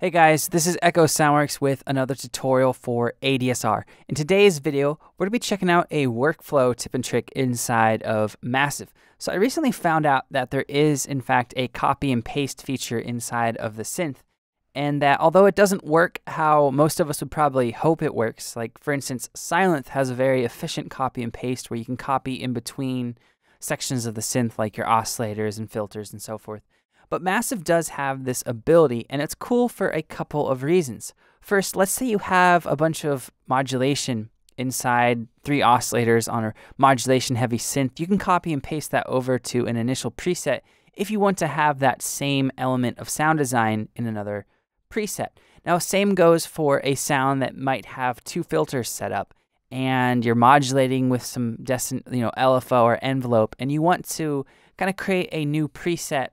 Hey guys, this is Echo Soundworks with another tutorial for ADSR. In today's video, we're going to be checking out a workflow tip and trick inside of Massive. So I recently found out that there is, in fact, a copy and paste feature inside of the synth, and that although it doesn't work how most of us would probably hope it works, like for instance, Sylenth has a very efficient copy and paste where you can copy in between sections of the synth like your oscillators and filters and so forth. But Massive does have this ability, and it's cool for a couple of reasons. First, let's say you have a bunch of modulation inside three oscillators on a modulation-heavy synth. You can copy and paste that over to an initial preset if you want to have that same element of sound design in another preset. Now, same goes for a sound that might have two filters set up, and you're modulating with some LFO or envelope, and you want to kind of create a new preset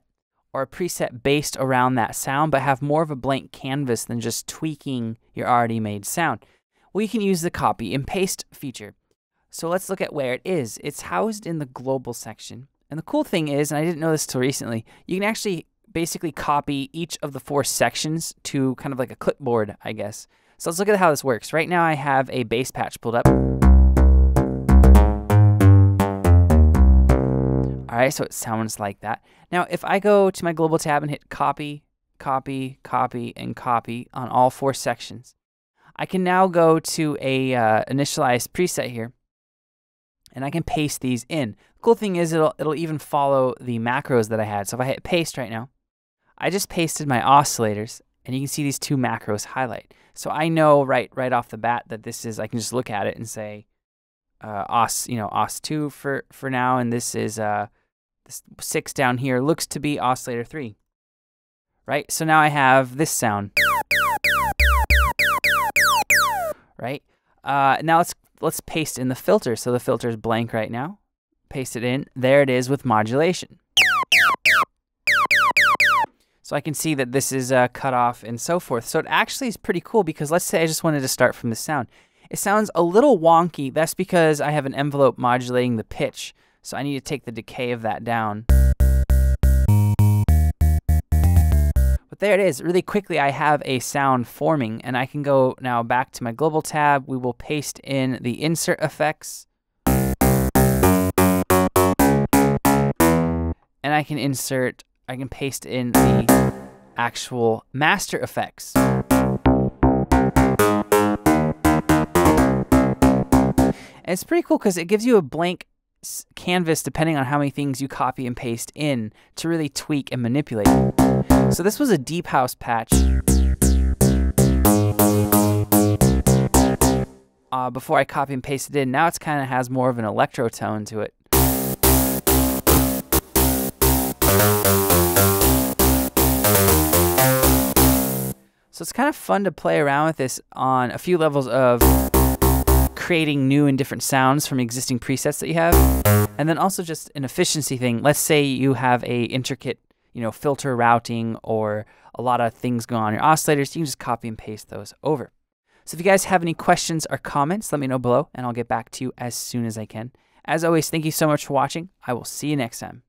or a preset based around that sound, but have more of a blank canvas than just tweaking your already made sound. Well, you can use the copy and paste feature. So let's look at where it is. It's housed in the global section. And the cool thing is, and I didn't know this till recently, you can actually basically copy each of the four sections to kind of like a clipboard, I guess. So let's look at how this works. Right now I have a bass patch pulled up. All right, so it sounds like that. Now, if I go to my global tab and hit copy, copy, copy, and copy on all four sections, I can now go to a initialized preset here, and I can paste these in. The cool thing is it'll even follow the macros that I had. So if I hit paste right now, I just pasted my oscillators, and you can see these two macros highlight. So I know right off the bat that this is, I can just look at it and say, os2 for now, and this is this 6 down here looks to be oscillator 3, right? So now I have this sound, right? Now let's paste in the filter. So the filter is blank right now. Paste it in. There it is with modulation. So I can see that this is cut off and so forth. So it actually is pretty cool because let's say I just wanted to start from the sound. It sounds a little wonky. That's because I have an envelope modulating the pitch. So I need to take the decay of that down. But there it is. Really quickly, I have a sound forming, and I can go now back to my global tab. We will paste in the insert effects. And I can paste in the actual master effects. And it's pretty cool because it gives you a blank canvas depending on how many things you copy and paste in to really tweak and manipulate. So this was a deep house patch before I copy and paste it in. Now it's kind of has more of an electro tone to it. So it's kind of fun to play around with this on a few levels of creating new and different sounds from existing presets that you have, and then also just an efficiency thing. Let's say you have a intricate, filter routing or a lot of things going on in your oscillators. You can just copy and paste those over. So if you guys have any questions or comments, let me know below, and I'll get back to you as soon as I can. As always, thank you so much for watching. I will see you next time.